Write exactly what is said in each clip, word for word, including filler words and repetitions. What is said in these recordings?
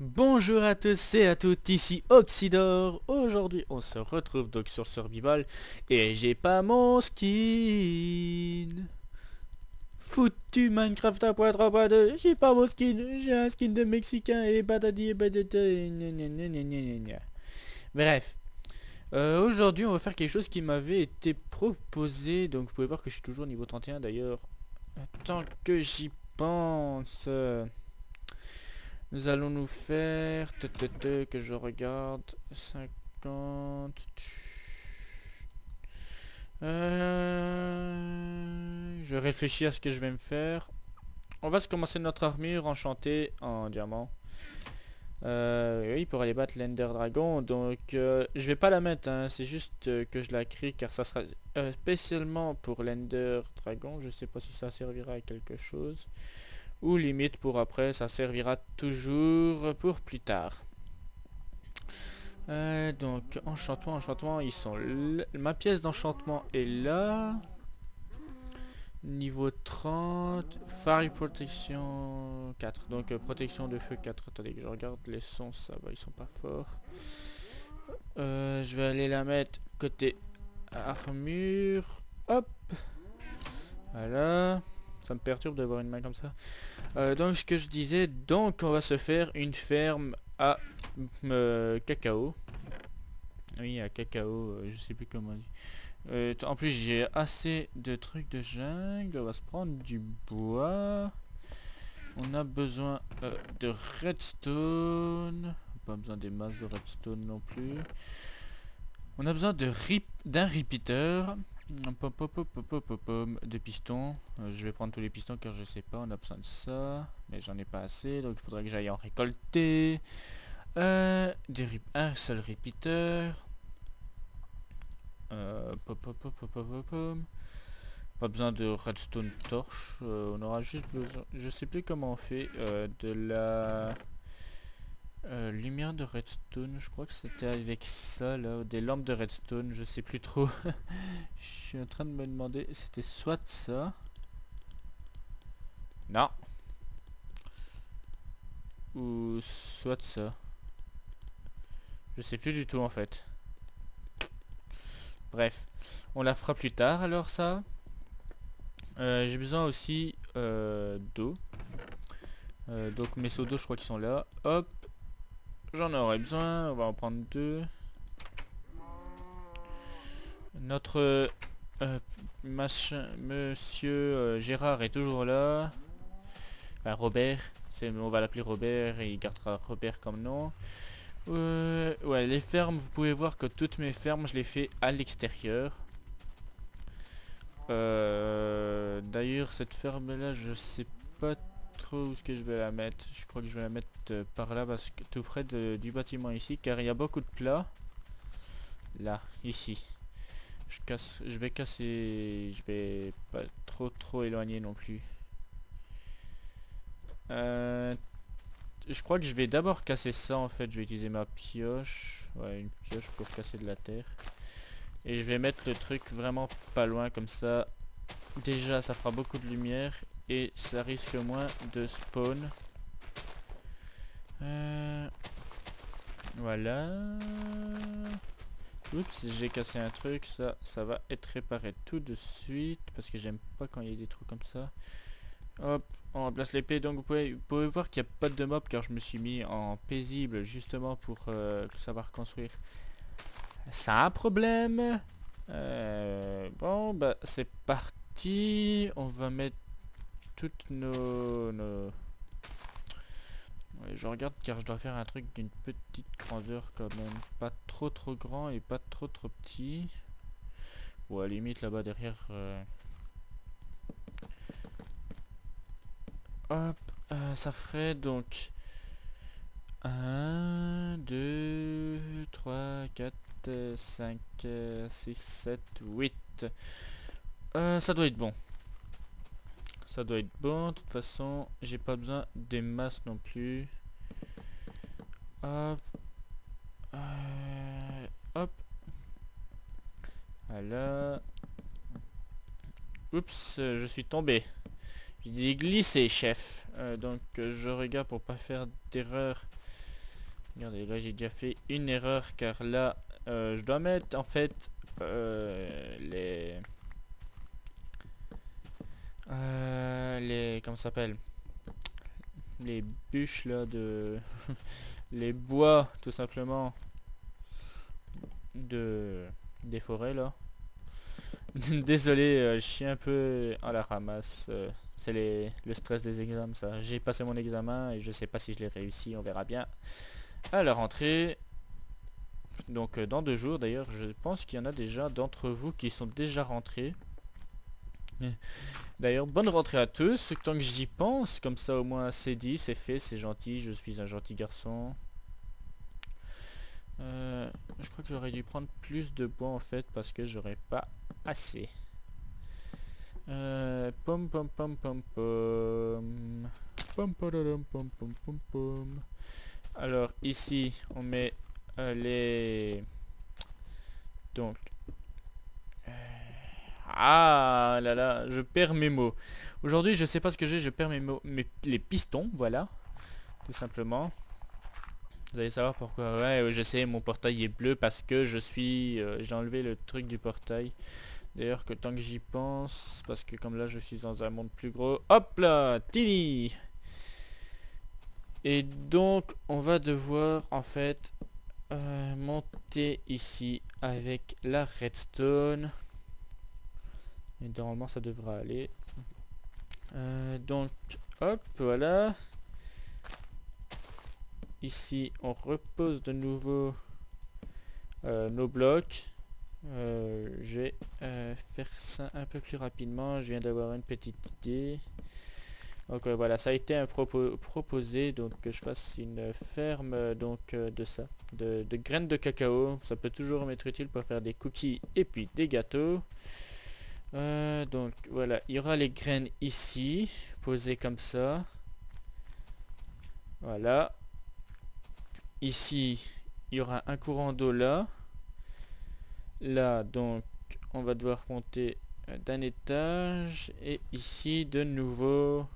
Bonjour à tous et à toutes, ici OxyDoRe. Aujourd'hui on se retrouve donc sur Survival et j'ai pas mon skin. Foutu Minecraft un point trois point deux, j'ai pas mon skin, j'ai un skin de Mexicain et badadi et badadi et gnagnagnagnagna. Bref, euh, aujourd'hui on va faire quelque chose qui m'avait été proposé. Donc vous pouvez voir que je suis toujours niveau trente et un d'ailleurs. Tant que j'y pense... Nous allons nous faire... Te, te, te, que je regarde... cinquante... Euh... Je réfléchis à ce que je vais me faire. On va se commencer notre armure enchantée en diamant. Euh, oui, pour aller battre l'Ender Dragon. Donc, euh, je vais pas la mettre. Hein, c'est juste euh, que je la crée car ça sera euh, spécialement pour l'Ender Dragon. Je sais pas si ça servira à quelque chose. Ou limite pour après, ça servira toujours pour plus tard. Euh, donc enchantement, enchantement, ils sont là. Ma pièce d'enchantement est là. Niveau trente. Fire protection quatre. Donc euh, protection de feu quatre. Attendez que je regarde les sons, ça va, ils sont pas forts. Euh, je vais aller la mettre côté armure. Hop. Voilà. Ça me perturbe d'avoir une main comme ça. Euh, donc ce que je disais, donc on va se faire une ferme à euh, cacao. Oui, à cacao, euh, je sais plus comment on dit. Euh, en plus j'ai assez de trucs de jungle, on va se prendre du bois. On a besoin euh, de redstone. Pas besoin des masses de redstone non plus. On a besoin de rip d'un repeater. Pop, pop, pop, pop, pop, pop. Des pistons, euh, je vais prendre tous les pistons car je sais pas, on a besoin de ça, mais j'en ai pas assez, donc il faudrait que j'aille en récolter. Euh, des un seul repeater. Euh, pop, pop, pop, pop, pop, pop. Pas besoin de redstone torche, euh, on aura juste besoin, je sais plus comment on fait, euh, de la euh, lumière de redstone, je crois que c'était avec ça là, des lampes de redstone, je sais plus trop. Je suis en train de me demander, c'était soit ça. Non. Ou soit ça. Je sais plus du tout en fait. Bref. On la fera plus tard alors ça. Euh, J'ai besoin aussi euh, d'eau. Euh, donc mes seaux d'eau je crois qu'ils sont là. Hop. J'en aurais besoin. On va en prendre deux. Notre... Euh, machin, monsieur euh, Gérard est toujours là. Enfin, Robert, on va l'appeler Robert et il gardera Robert comme nom. Euh, ouais, les fermes, vous pouvez voir que toutes mes fermes, je les fais à l'extérieur. Euh, D'ailleurs, cette ferme-là, je sais pas trop où est-ce que je vais la mettre. Je crois que je vais la mettre euh, par là, parce que tout près de, du bâtiment ici, car il y a beaucoup de plats. Là, ici. Je casse, je vais casser, je vais pas trop trop éloigner non plus. Euh, je crois que je vais d'abord casser ça en fait, je vais utiliser ma pioche, ouais, une pioche pour casser de la terre. Et je vais mettre le truc vraiment pas loin comme ça. Déjà ça fera beaucoup de lumière et ça risque moins de spawn. Euh, voilà. Oups, j'ai cassé un truc, ça ça va être réparé tout de suite parce que j'aime pas quand il y a des trous comme ça. Hop, on remplace l'épée, donc vous pouvez, vous pouvez voir qu'il n'y a pas de mob car je me suis mis en paisible justement pour euh, savoir construire. Ça a un problème. Euh, bon bah c'est parti, on va mettre toutes nos... nos... Je regarde car je dois faire un truc d'une petite grandeur quand même. Pas trop trop grand et pas trop trop petit. Ou à la limite là-bas derrière. Euh... Hop, euh, ça ferait donc un, deux, trois, quatre, cinq, six, sept, huit. Euh, ça doit être bon. Ça doit être bon, de toute façon, j'ai pas besoin des masses non plus. Hop. Euh, hop. Voilà. Oups, je suis tombé. J'ai dit glisser, chef. Euh, donc, je regarde pour pas faire d'erreur. Regardez, là j'ai déjà fait une erreur car là euh, je dois mettre en fait euh, les euh, les comment ça s'appelle, les bûches là de les bois tout simplement de des forêts là. Désolé, euh, je suis un peu à la ramasse, euh, c'est le stress des examens ça. J'ai passé mon examen et je sais pas si je l'ai réussi, on verra bien à la rentrée. Donc euh, dans deux jours d'ailleurs, je pense qu'il y en a déjà d'entre vous qui sont déjà rentrés. D'ailleurs, bonne rentrée à tous, tant que j'y pense, comme ça au moins c'est dit, c'est fait, c'est gentil, je suis un gentil garçon. Euh, je crois que j'aurais dû prendre plus de bois en fait parce que j'aurais pas assez. Euh, pom pom pom pom pom pom pom pom pom pom. Alors ici on met euh, les donc euh... ah là là, je perds mes mots aujourd'hui, je sais pas ce que j'ai, je perds mes mots, mes les pistons, voilà, tout simplement. Vous allez savoir pourquoi. Ouais, je sais, mon portail est bleu parce que je suis... Euh, j'ai enlevé le truc du portail. D'ailleurs, que tant que j'y pense, parce que comme là, je suis dans un monde plus gros. Hop là, Tilly. Et donc, on va devoir, en fait, euh, monter ici avec la redstone. Et normalement, ça devra aller. Euh, donc, hop, voilà. Ici on repose de nouveau euh, nos blocs. Euh, je vais euh, faire ça un peu plus rapidement, je viens d'avoir une petite idée. Donc euh, voilà, ça a été un propos proposé donc que je fasse une ferme donc euh, de ça de, de graines de cacao, ça peut toujours m'être utile pour faire des cookies et puis des gâteaux. Euh, donc voilà, il y aura les graines ici posées comme ça, voilà. Ici, il y aura un courant d'eau là. Là, donc, on va devoir monter d'un étage. Et ici, de nouveau...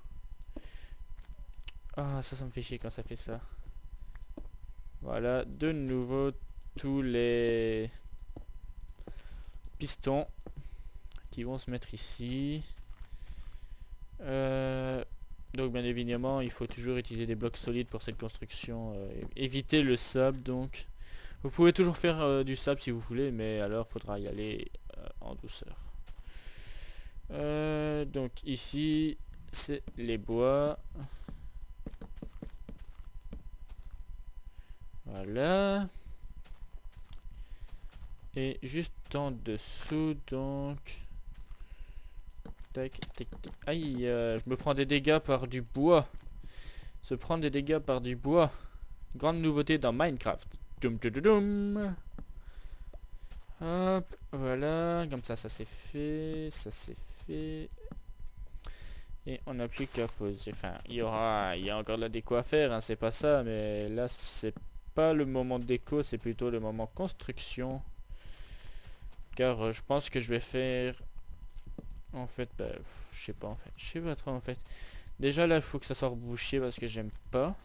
Ah, ça, ça me fait chier quand ça fait ça. Voilà, de nouveau, tous les pistons qui vont se mettre ici. Euh... Donc bien évidemment, il faut toujours utiliser des blocs solides pour cette construction, euh, éviter le sable donc. Vous pouvez toujours faire euh, du sable si vous voulez, mais alors faudra y aller euh, en douceur. Euh, donc ici, c'est les bois. Voilà. Et juste en dessous donc... Tac, tac, tac. Aïe, euh, je me prends des dégâts par du bois. Se prendre des dégâts par du bois. Grande nouveauté dans Minecraft. Doum, doum, doum. Hop, voilà. Comme ça, ça c'est fait. Ça c'est fait. Et on n'a plus qu'à poser. Enfin, il y aura... Il y a encore de la déco à faire, hein, c'est pas ça. Mais là, c'est pas le moment de déco. C'est plutôt le moment construction. Car euh, je pense que je vais faire... En fait, bah, je sais pas en fait. Je sais pas trop en fait. Déjà là, il faut que ça soit rebouché parce que j'aime pas.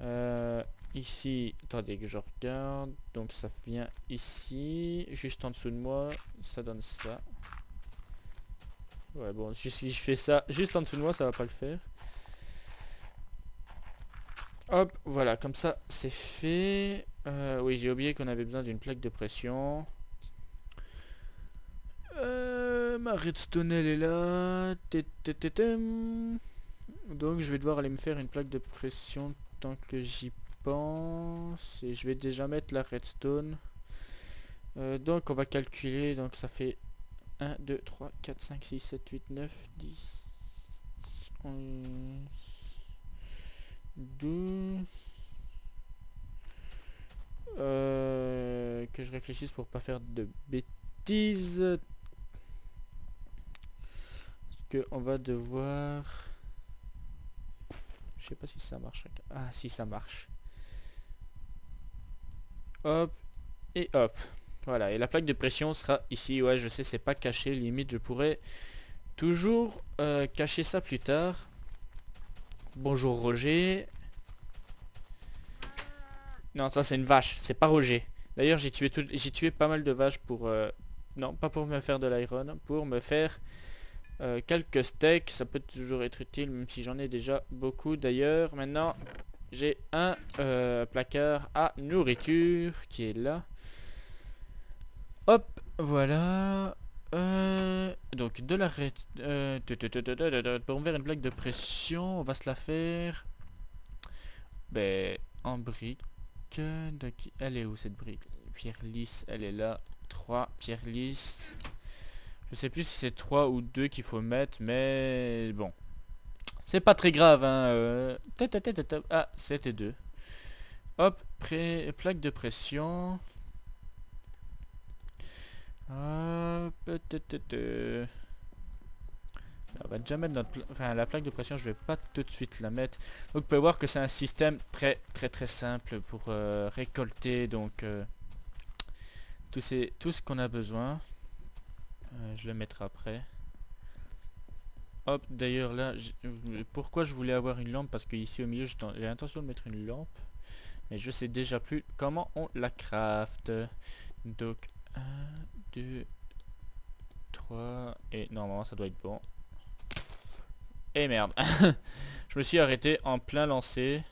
Euh, ici, attendez que je regarde. Donc ça vient ici. Juste en dessous de moi, ça donne ça. Ouais bon, si je fais ça juste en dessous de moi, ça va pas le faire. Hop, voilà, comme ça c'est fait. Euh, oui, j'ai oublié qu'on avait besoin d'une plaque de pression. Euh, ma redstone elle est là. Donc je vais devoir aller me faire une plaque de pression tant que j'y pense. Et je vais déjà mettre la redstone. Euh, donc on va calculer. Donc ça fait un, deux, trois, quatre, cinq, six, sept, huit, neuf, dix, onze, douze. Euh, que je réfléchisse pour pas faire de bêtises. Que on va devoir, je sais pas si ça marche. Ah si, ça marche. Hop et hop, voilà, et la plaque de pression sera ici. Ouais, je sais, c'est pas caché, limite je pourrais toujours euh, cacher ça plus tard. Bonjour Roger. Non, ça c'est une vache, c'est pas Roger. D'ailleurs j'ai tué, tout... j'ai tué pas mal de vaches pour... Euh... Non, pas pour me faire de l'iron, pour me faire euh, quelques steaks. Ça peut toujours être utile, même si j'en ai déjà beaucoup d'ailleurs. Maintenant, j'ai un euh, placard à nourriture qui est là. Hop, voilà. Euh, donc de la... Euh, bon, on va faire une plaque de pression, on va se la faire. Ben, en brique. Donc, elle est où cette brique? Pierre lisse, elle est là. trois pierres lisses. Je sais plus si c'est trois ou deux qu'il faut mettre, mais bon, c'est pas très grave, hein. Euh... Ah, c'était deux. Hop, pré... plaque de pression. Hop. On va déjà mettre notre... Pla... Enfin, la plaque de pression, je vais pas tout de suite la mettre. Donc, vous pouvez voir que c'est un système très, très, très simple pour euh, récolter, donc... Euh... Tout, ces, tout ce qu'on a besoin. Euh, je le mettrai après. Hop, d'ailleurs là, pourquoi je voulais avoir une lampe? Parce que ici au milieu, j'ai l'intention de mettre une lampe. Mais je sais déjà plus comment on la craft. Donc, un, deux, trois. Et normalement, ça doit être bon. Et merde. Je me suis arrêté en plein lancer.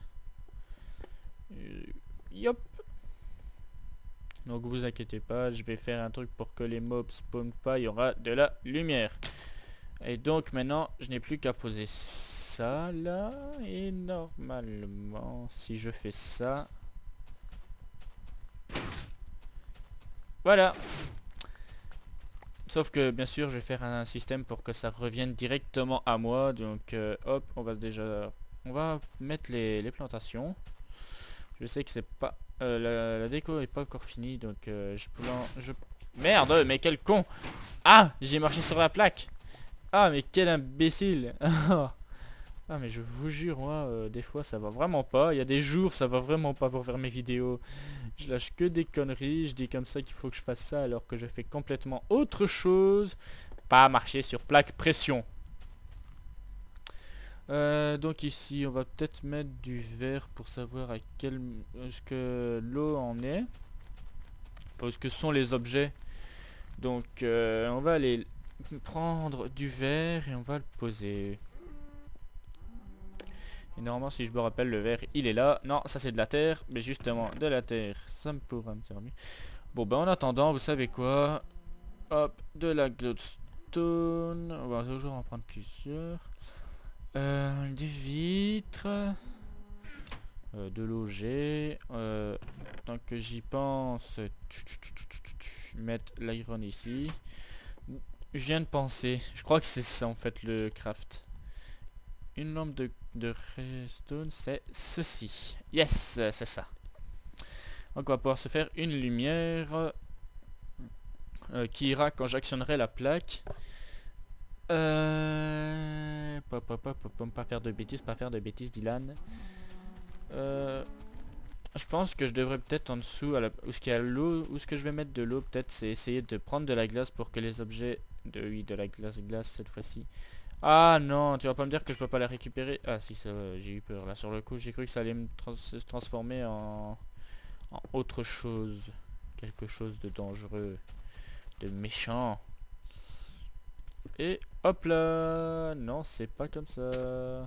Euh, yop. Donc vous inquiétez pas, je vais faire un truc pour que les mobs spawnent pas, il y aura de la lumière. Et donc maintenant, je n'ai plus qu'à poser ça là. Et normalement, si je fais ça... Voilà. Sauf que bien sûr, je vais faire un système pour que ça revienne directement à moi. Donc euh, hop, on va déjà... On va mettre les, les plantations. Je sais que c'est pas... Euh, la, la déco est pas encore finie, donc euh, je peux je... Merde, mais quel con. Ah, j'ai marché sur la plaque. Ah, mais quel imbécile. Ah, mais je vous jure, moi, euh, des fois, ça va vraiment pas. Il y a des jours, ça va vraiment pas pour faire mes vidéos. Je lâche que des conneries. Je dis comme ça qu'il faut que je fasse ça, alors que je fais complètement autre chose. Pas marcher sur plaque pression. Euh, donc ici on va peut-être mettre du verre pour savoir à quel est-ce que l'eau en est, parce que sont les objets. Donc euh, on va aller prendre du verre et on va le poser. Et normalement, si je me rappelle, le verre il est là. Non, ça c'est de la terre, mais justement de la terre ça me pourra me servir. Bon ben en attendant, vous savez quoi, hop, de la glowstone, on va toujours en prendre plusieurs. Euh, des vitres, euh, de loger, euh, tant que j'y pense, tu, tu, tu, tu, tu, tu, mettre l'iron ici. Je viens de penser, je crois que c'est ça en fait le craft. Une lampe de, de redstone, c'est ceci. Yes, c'est ça. Donc on va pouvoir se faire une lumière euh, qui ira quand j'actionnerai la plaque. Euh... Pas, pas, pas, pas, pas faire de bêtises, pas faire de bêtises, Dylan. Euh... Je pense que je devrais peut-être en dessous, à la... où ce qu'il y a l'eau, où ce que je vais mettre de l'eau, peut-être c'est essayer de prendre de la glace pour que les objets de, oui, de la glace glace cette fois-ci. Ah non, tu vas pas me dire que je peux pas la récupérer. Ah si, ça, j'ai eu peur là sur le coup, j'ai cru que ça allait me trans... se transformer en... en autre chose, quelque chose de dangereux, de méchant. Et hop là. Non, c'est pas comme ça. Je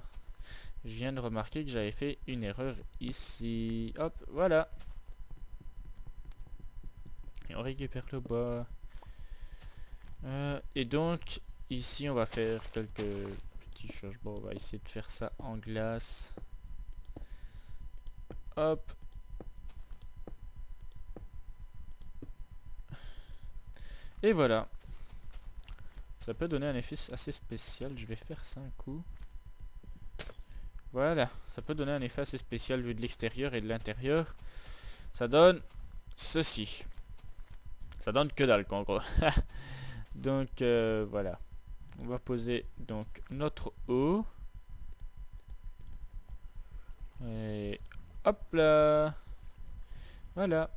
viens de remarquer que j'avais fait une erreur ici. Hop, voilà. Et on récupère le bois. Euh, et donc, ici, on va faire quelques petits changements. On va essayer de faire ça en glace. Hop. Et voilà. Ça peut donner un effet assez spécial. Je vais faire ça un coup. Voilà. Ça peut donner un effet assez spécial vu de l'extérieur et de l'intérieur. Ça donne ceci. Ça donne que dalle, en gros. Donc, euh, voilà. On va poser donc notre eau. Et hop là. Voilà.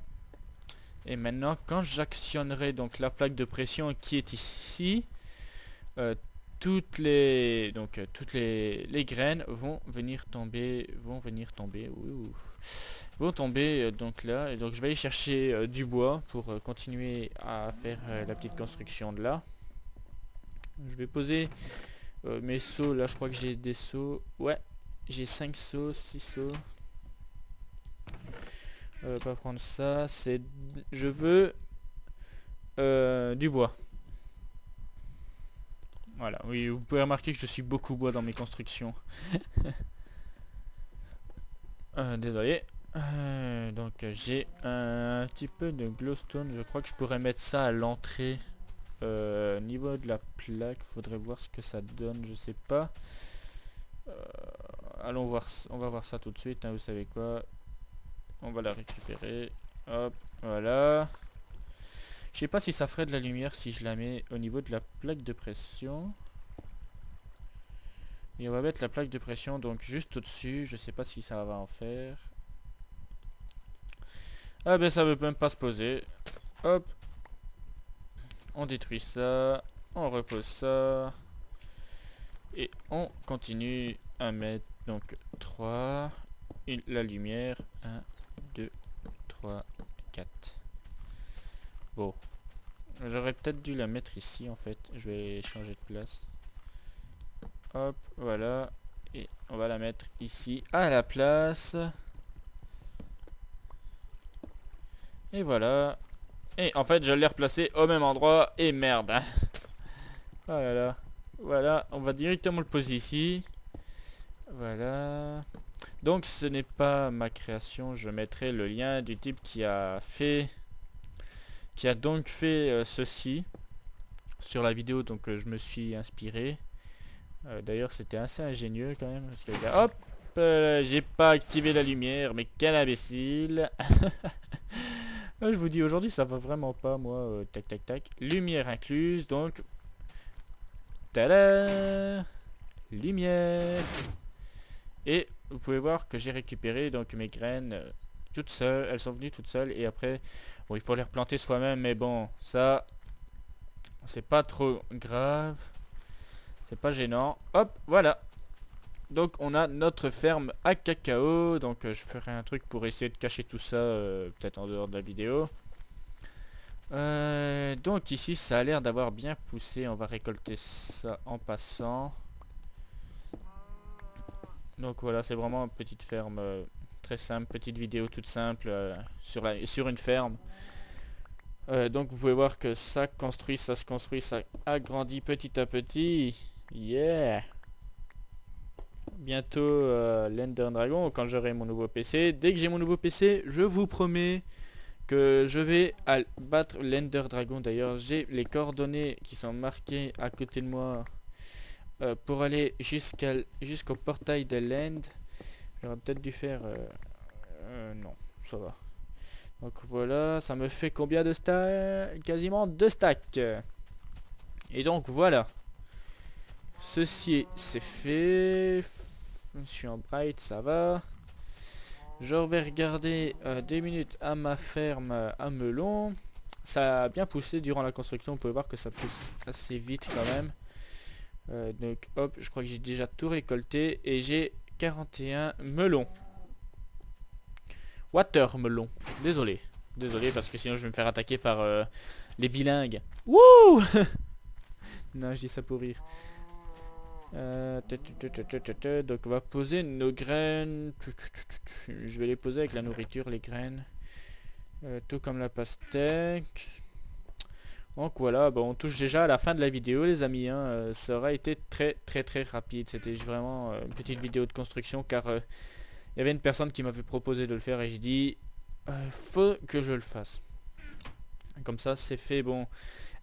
Et maintenant, quand j'actionnerai donc la plaque de pression qui est ici... Euh, toutes les donc euh, toutes les, les graines vont venir tomber vont venir tomber ouh, ouh. vont tomber euh, donc là. Et donc je vais aller chercher euh, du bois pour euh, continuer à faire euh, la petite construction de là. Je vais poser euh, mes seaux. Là, je crois que j'ai des seaux. Ouais, j'ai cinq seaux, six seaux. Euh, pas prendre ça. C'est, je veux euh, du bois. Voilà. Oui, vous pouvez remarquer que je suis beaucoup bois dans mes constructions. euh, désolé. Euh, donc j'ai un, un petit peu de glowstone. Je crois que je pourrais mettre ça à l'entrée. Euh, niveau de la plaque, faudrait voir ce que ça donne, je sais pas. Euh, allons voir, on va voir ça tout de suite. Hein, vous savez quoi, on va la récupérer. Hop, voilà. Je sais pas si ça ferait de la lumière si je la mets au niveau de la plaque de pression. Et on va mettre la plaque de pression donc juste au-dessus. Je sais pas si ça va en faire. Ah ben ça veut même pas se poser. Hop. On détruit ça, on repose ça, et on continue à mettre donc trois, et la lumière, un, deux, trois, quatre. Bon, j'aurais peut-être dû la mettre ici en fait, je vais changer de place. Hop, voilà, et on va la mettre ici à la place. Et voilà. Et en fait je l'ai replacé au même endroit et merde. Voilà. Voilà, on va directement le poser ici. Voilà. Donc ce n'est pas ma création, je mettrai le lien du type qui a fait qui a donc fait euh, ceci sur la vidéo, donc euh, je me suis inspiré. Euh, d'ailleurs, c'était assez ingénieux quand même parce que hop, euh, j'ai pas activé la lumière, mais quel imbécile. Je vous dis aujourd'hui ça va vraiment pas moi, euh, tac tac tac, lumière incluse donc, tada, lumière, et vous pouvez voir que j'ai récupéré donc mes graines euh, toutes seules, elles sont venues toutes seules et après, bon il faut les replanter soi-même mais bon ça c'est pas trop grave, c'est pas gênant, hop voilà. Donc on a notre ferme à cacao, donc euh, je ferai un truc pour essayer de cacher tout ça, euh, peut-être en dehors de la vidéo. Euh, donc ici ça a l'air d'avoir bien poussé, on va récolter ça en passant. Donc voilà, c'est vraiment une petite ferme, euh, très simple, petite vidéo toute simple euh, sur, la, sur une ferme. Euh, donc vous pouvez voir que ça construit, ça se construit, ça agrandit petit à petit. Yeah! Bientôt euh, l'Ender Dragon quand j'aurai mon nouveau P C. Dès que j'ai mon nouveau P C, je vous promets que je vais battre l'Ender Dragon. D'ailleurs, j'ai les coordonnées qui sont marquées à côté de moi euh, pour aller jusqu'à jusqu'au portail de l'End. J'aurais peut-être dû faire... Euh, euh, non, ça va. Donc voilà, ça me fait combien de stacks? Quasiment deux stacks. Et donc voilà. Ceci c'est fait. Je suis en bright, ça va. Je vais regarder euh, des minutes à ma ferme euh, à melon. Ça a bien poussé durant la construction. Vous pouvez voir que ça pousse assez vite quand même. Euh, donc hop, je crois que j'ai déjà tout récolté. Et j'ai quarante et un melons. Watermelon. Désolé. Désolé parce que sinon je vais me faire attaquer par euh, les bilingues. Wouh. Non, je dis ça pour rire. Euh, donc on va poser nos graines. Je vais les poser avec la nourriture, les graines, euh, tout comme la pastèque. Donc voilà, bon, on touche déjà à la fin de la vidéo les amis hein. euh, Ça aura été très très très rapide. C'était vraiment euh, une petite vidéo de construction. Car il euh, y avait une personne qui m'avait proposé de le faire. Et je dis euh, faut que je le fasse. Comme ça c'est fait. Bon,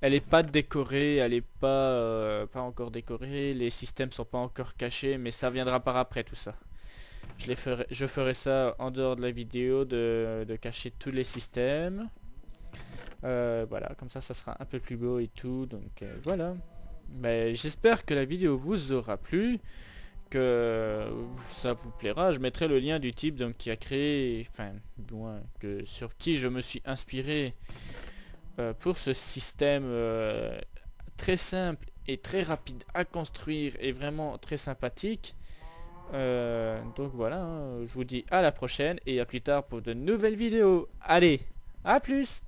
elle est pas décorée, elle est pas euh, pas encore décorée, les systèmes sont pas encore cachés, mais ça viendra par après tout ça. Je les ferai, je ferai ça en dehors de la vidéo, de, de cacher tous les systèmes. Euh, voilà, comme ça, ça sera un peu plus beau et tout, donc euh, voilà. Mais j'espère que la vidéo vous aura plu, que ça vous plaira. Je mettrai le lien du type donc qui a créé, enfin, loin, que sur qui je me suis inspiré. Euh, pour ce système euh, très simple et très rapide à construire et vraiment très sympathique. Euh, donc voilà, hein, je vous dis à la prochaine et à plus tard pour de nouvelles vidéos. Allez, à plus!